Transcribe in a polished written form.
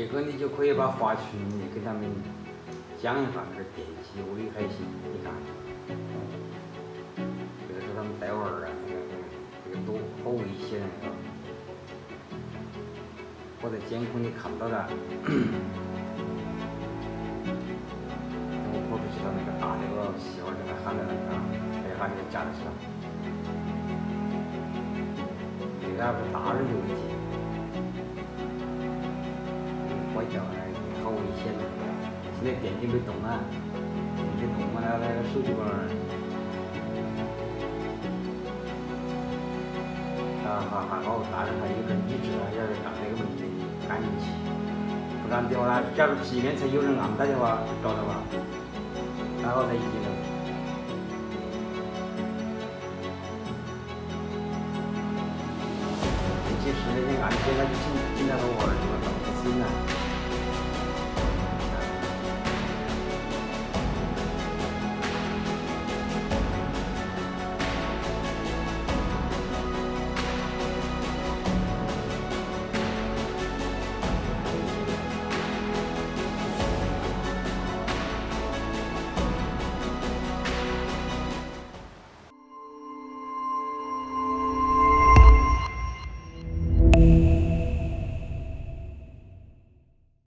这个你就可以把花絮你给他们讲一下这滇西威海西，你看，这个是他们带娃儿啊，这个都好危险那个，我在监控里看到的，我跑出去到那个大那个媳妇儿给他喊的那个，哎喊给夹着去了，这个还不大人有劲。 好危险的！现在电梯没动啊，电梯动不了那个手机玩儿。啊哈哈！好，大人还有人理智啊，要是干这个问题，赶紧去。不然的话，假如避免才有人安排的话，就找到吧。然后再一楼。其实那些安检那警察都玩儿去了，闹心呐。